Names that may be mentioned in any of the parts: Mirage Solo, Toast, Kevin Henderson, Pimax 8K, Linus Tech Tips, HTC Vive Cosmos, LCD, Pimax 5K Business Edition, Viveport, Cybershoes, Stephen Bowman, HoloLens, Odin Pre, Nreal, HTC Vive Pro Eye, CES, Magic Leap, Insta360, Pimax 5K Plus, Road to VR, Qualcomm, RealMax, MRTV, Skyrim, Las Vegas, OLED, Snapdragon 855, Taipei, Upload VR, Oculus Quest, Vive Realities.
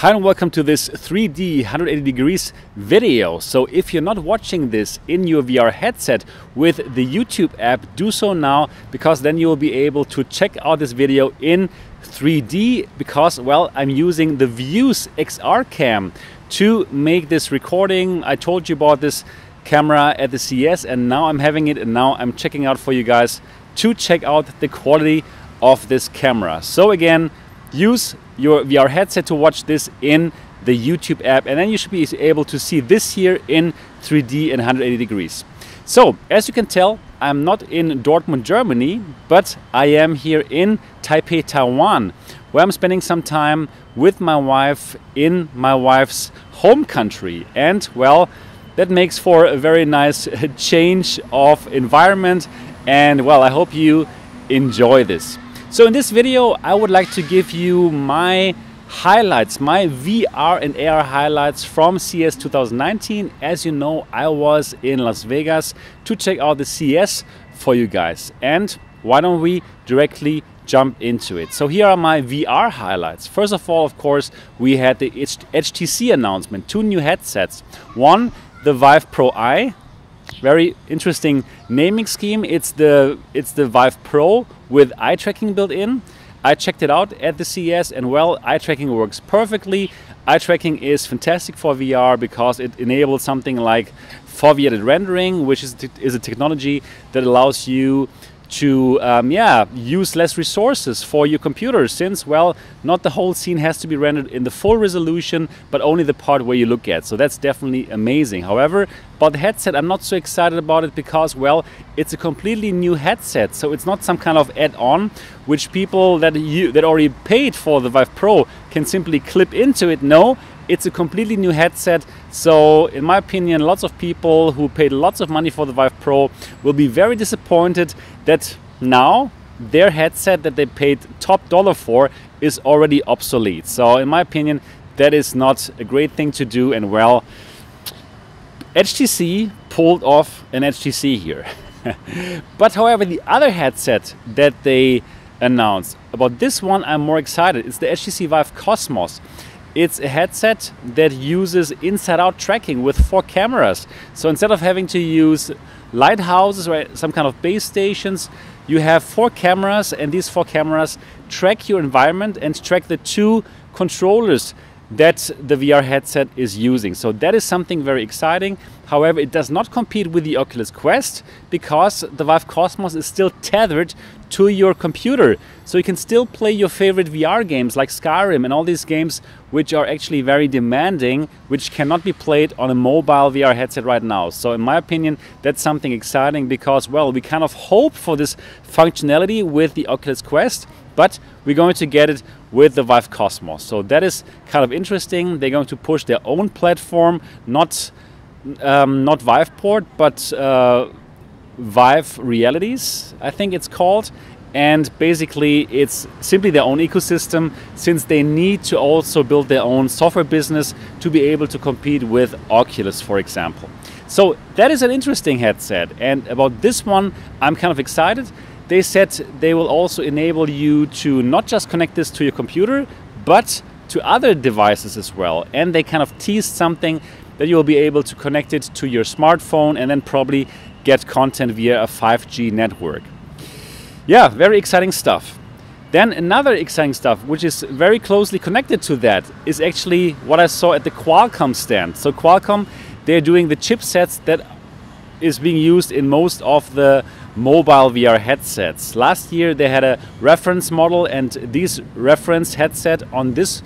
Hi and welcome to this 3D 180 degrees video. So if you're not watching this in your VR headset with the YouTube app, do so now, because then you will be able to check out this video in 3D because, well, I'm using the Vuze XR Cam to make this recording. I told you about this camera at the CES and now I'm having it and now I'm checking out for you guys to check out the quality of this camera. So again, use your VR headset to watch this in the YouTube app, and then you should be able to see this here in 3D and 180 degrees. So, as you can tell, I'm not in Dortmund, Germany, but I am here in Taipei, Taiwan, where I'm spending some time with my wife in my wife's home country. And, well, that makes for a very nice change of environment. And, well, I hope you enjoy this. So in this video, I would like to give you my highlights, my VR and AR highlights from CES 2019. As you know, I was in Las Vegas to check out the CES for you guys. And why don't we directly jump into it? So here are my VR highlights. First of all, of course, we had the HTC announcement, two new headsets. One, the Vive Pro Eye. Very interesting naming scheme. It's the Vive Pro with eye tracking built in. I checked it out at the CES and, well, eye tracking works perfectly. Eye tracking is fantastic for VR because it enables something like foveated rendering, which is a technology that allows you to use less resources for your computer, since, well, not the whole scene has to be rendered in the full resolution, but only the part where you look at. So that's definitely amazing. However, about the headset, I'm not so excited about it because, well, it's a completely new headset. So it's not some kind of add-on which people that already paid for the Vive Pro can simply clip into it. No, it's a completely new headset. So in my opinion, lots of people who paid lots of money for the Vive Pro will be very disappointed that now their headset that they paid top dollar for is already obsolete. So in my opinion, that is not a great thing to do. And, well, HTC pulled off an HTC here. But however, the other headset that they announced, about this one I'm more excited. It's the HTC Vive Cosmos. It's a headset that uses inside-out tracking with four cameras. So instead of having to use lighthouses or some kind of base stations, you have four cameras, and these four cameras track your environment and track the two controllers that the VR headset is using. So that is something very exciting. However, it does not compete with the Oculus Quest because the Vive Cosmos is still tethered to your computer. So you can still play your favorite VR games like Skyrim and all these games which are actually very demanding, which cannot be played on a mobile VR headset right now. So in my opinion, that's something exciting because, well, we kind of hope for this functionality with the Oculus Quest, but we're going to get it with the Vive Cosmos. So that is kind of interesting. They're going to push their own platform, not Viveport, but Vive Realities, I think it's called. And basically, it's simply their own ecosystem, since they need to also build their own software business to be able to compete with Oculus, for example. So that is an interesting headset. And about this one, I'm kind of excited. They said they will also enable you to not just connect this to your computer, but to other devices as well. And they kind of teased something that you'll be able to connect it to your smartphone and then probably get content via a 5G network. Yeah, very exciting stuff. Then another exciting stuff, which is very closely connected to that, is actually what I saw at the Qualcomm stand. So Qualcomm, they're doing the chipsets that is being used in most of the mobile VR headsets. Last year they had a reference model, and this reference headset on this,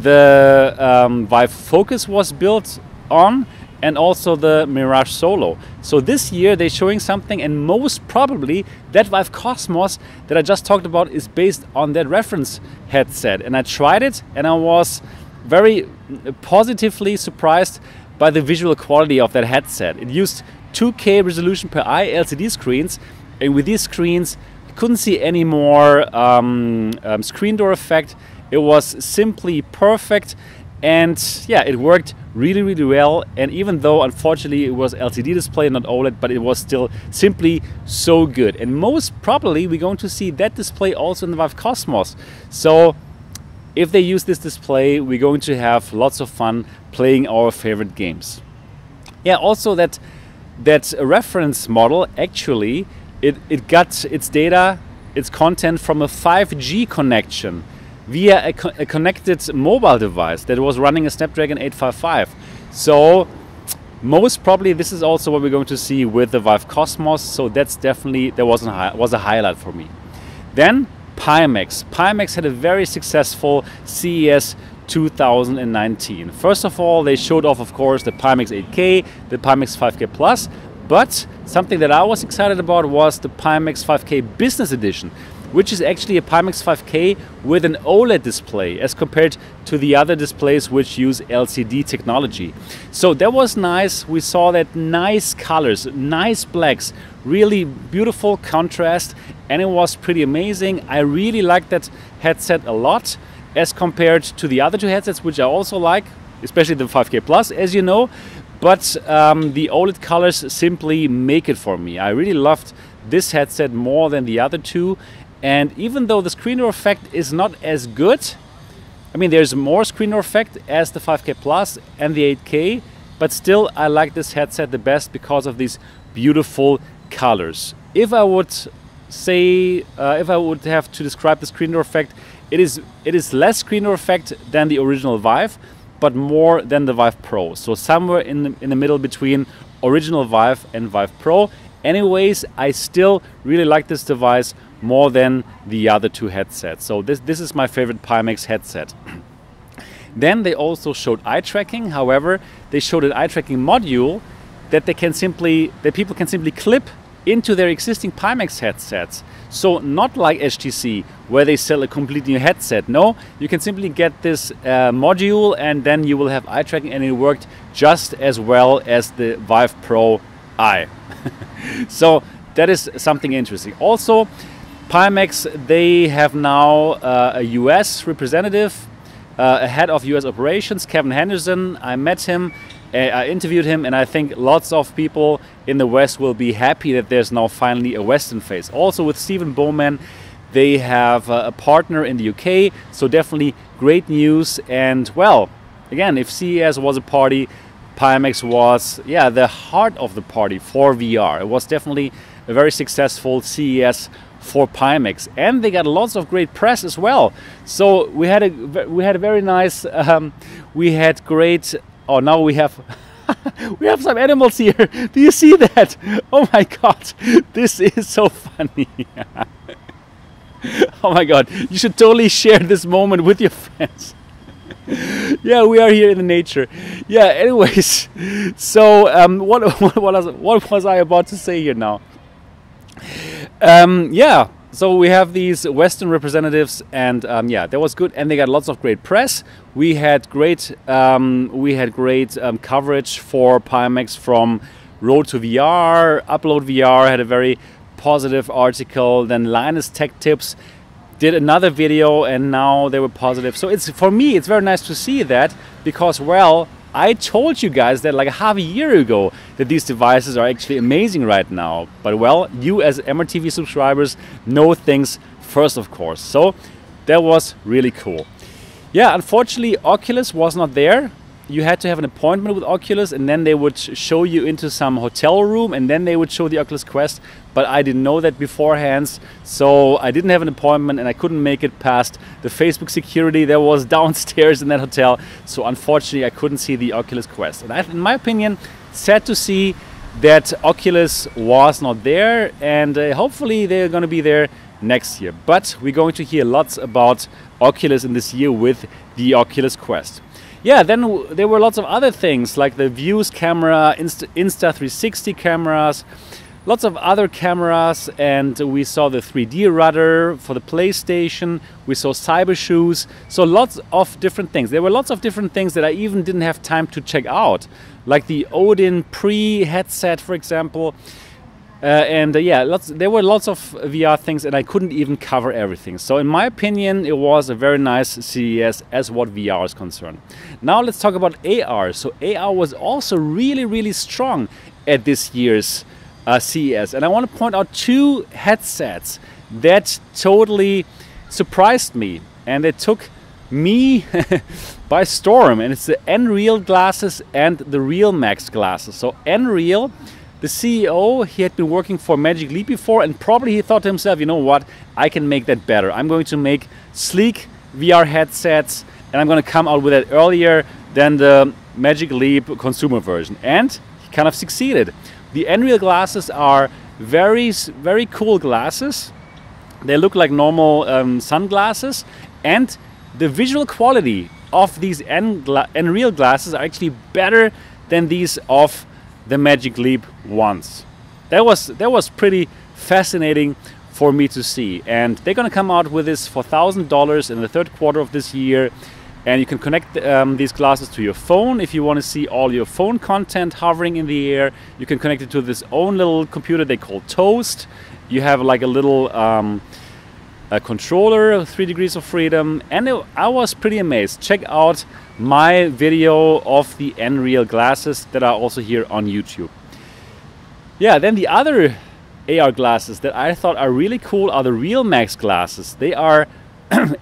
the Vive Focus was built on, and also the Mirage Solo. So this year they're showing something, and most probably that Vive Cosmos that I just talked about is based on that reference headset. And I tried it and I was very positively surprised by the visual quality of that headset. It used 2K resolution per eye LCD screens, and with these screens I couldn't see any more screen door effect. It was simply perfect, and yeah, it worked really, really well. And even though unfortunately it was LCD display, not OLED, but it was still simply so good. And most probably we're going to see that display also in the Vive Cosmos. So If they use this display, we're going to have lots of fun playing our favorite games. Yeah, also that reference model, actually, it got its data, its content from a 5G connection via a connected mobile device that was running a Snapdragon 855. So most probably this is also what we're going to see with the Vive Cosmos. So that's definitely, that was a highlight for me. Then Pimax. Pimax had a very successful CES 2019. First of all, they showed off, of course, the Pimax 8K, the Pimax 5K Plus, but something that I was excited about was the Pimax 5K Business Edition, which is actually a Pimax 5K with an OLED display as compared to the other displays which use LCD technology. So that was nice. We saw that nice colors, nice blacks, really beautiful contrast, and it was pretty amazing. I really liked that headset a lot as compared to the other two headsets, which I also like, especially the 5K Plus, as you know. But the OLED colors simply make it for me. I really loved this headset more than the other two. And even though the screen door effect is not as good, I mean, there's more screen door effect as the 5K Plus and the 8K, but still I like this headset the best because of these beautiful colors. If I would say, if I would have to describe the screen door effect, it is less screen door effect than the original Vive, but more than the Vive Pro. So somewhere in the middle between original Vive and Vive Pro. Anyways, I still really like this device more than the other two headsets. So this is my favorite Pimax headset. Then they also showed eye tracking. However, they showed an eye tracking module that people can simply clip into their existing Pimax headsets. So not like HTC, where they sell a complete new headset. No, you can simply get this module and then you will have eye tracking, and it worked just as well as the Vive Pro Eye. So that is something interesting. Also, Pimax, they have now a US representative, a head of US operations, Kevin Henderson. I met him, I interviewed him, and I think lots of people in the West will be happy that there's now finally a Western face. Also with Stephen Bowman, they have a partner in the UK, so definitely great news. And well, again, if CES was a party, Pimax was, yeah, the heart of the party for VR. It was definitely a very successful CES for Pimax, and they got lots of great press as well. So we had a very nice, oh, now we have we have some animals here. Do you see that? Oh my god, this is so funny. Oh my god, you should totally share this moment with your friends. Yeah, we are here in the nature. Yeah, anyways, so what was I about to say here now? Yeah, so we have these Western representatives, and yeah, that was good, and they got lots of great press. We had great coverage for Pimax from Road to VR. Upload VR had a very positive article. Then Linus Tech Tips did another video, and now they were positive. So it's, for me, it's very nice to see that, because, well, I told you guys that like half a year ago that these devices are actually amazing right now. But well, you as MRTV subscribers know things first, of course. So that was really cool. Yeah, unfortunately, Oculus was not there. You had to have an appointment with Oculus, and then they would show you into some hotel room, and then they would show the Oculus Quest. But I didn't know that beforehand, so I didn't have an appointment, and I couldn't make it past the Facebook security that was downstairs in that hotel. So unfortunately, I couldn't see the Oculus Quest. And in my opinion, sad to see that Oculus was not there, and hopefully they're going to be there next year. But we're going to hear lots about Oculus in this year with the Oculus Quest. Yeah, then there were lots of other things like the Vuze camera, Insta360 cameras, lots of other cameras, and we saw the 3D rudder for the PlayStation. We saw Cybershoes, so lots of different things. There were lots of different things that I even didn't have time to check out, like the Odin Pre headset, for example. Yeah, there were lots of VR things, and I couldn't even cover everything. So in my opinion, it was a very nice CES as what VR is concerned. Now let's talk about AR. So AR was also really, really strong at this year's CES. And I want to point out two headsets that totally surprised me. And they took me by storm, and it's the Nreal glasses and the RealMax glasses. So Nreal, the CEO, he had been working for Magic Leap before, and probably he thought to himself, you know what, I can make that better. I'm going to make sleek VR headsets, and I'm going to come out with it earlier than the Magic Leap consumer version. And he kind of succeeded. The Nreal glasses are very, very cool glasses. They look like normal sunglasses, and the visual quality of these Nreal glasses are actually better than these of the Magic Leap ones. That was pretty fascinating for me to see, and they're gonna come out with this for $1,000 in the third quarter of this year. And you can connect these glasses to your phone if you want to see all your phone content hovering in the air. You can connect it to this own little computer they call Toast. You have like a little a controller, 3 degrees of freedom, and I was pretty amazed. Check out my video of the Nreal glasses that are also here on YouTube. Yeah, then the other AR glasses that I thought are really cool are the RealMax glasses. They are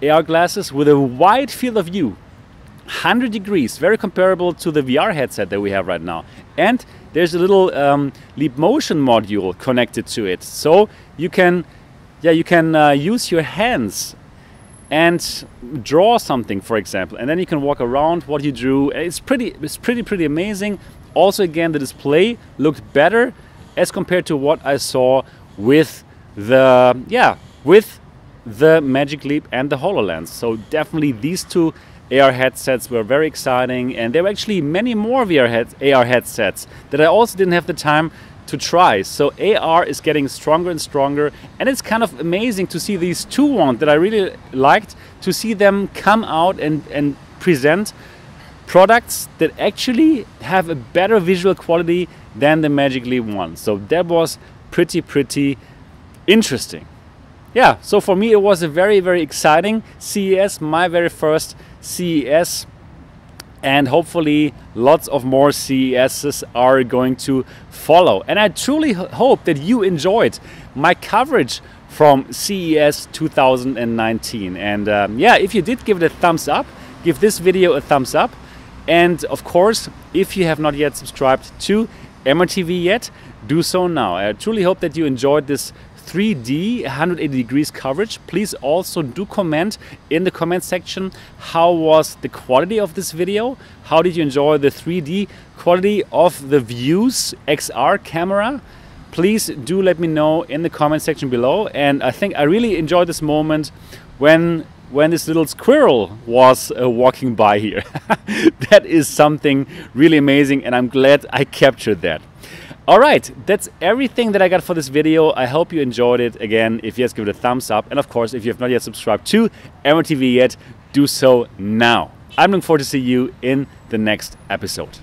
AR glasses with a wide field of view, 100 degrees, very comparable to the VR headset that we have right now. And there's a little Leap Motion module connected to it, so you can, yeah, you can use your hands and draw something, for example, and then you can walk around what you drew. It's pretty amazing. Also, again, the display looked better as compared to what I saw with the with the Magic Leap and the HoloLens. So definitely these two AR headsets were very exciting, and there were actually many more AR headsets that I also didn't have the time to try. So AR is getting stronger and stronger, and it's kind of amazing to see these two ones that I really liked, to see them come out and present products that actually have a better visual quality than the Magic Leap one. So that was pretty interesting. Yeah, so for me it was a very exciting CES, my very first CES, and hopefully lots of more CESs are going to follow. And I truly hope that you enjoyed my coverage from CES 2019. And yeah, if you did, give it a thumbs up, give this video a thumbs up. And of course, if you have not yet subscribed to MRTV yet, do so now. I truly hope that you enjoyed this 3D 180 degrees coverage. Please also do comment in the comment section, how was the quality of this video? How did you enjoy the 3D quality of the Vuze XR camera? Please do let me know in the comment section below. And I think I really enjoyed this moment when this little squirrel was walking by here. That is something really amazing, and I'm glad I captured that. All right, that's everything that I got for this video. I hope you enjoyed it. Again, if yes, give it a thumbs up. And of course, if you have not yet subscribed to MRTV yet, do so now. I'm looking forward to see you in the next episode.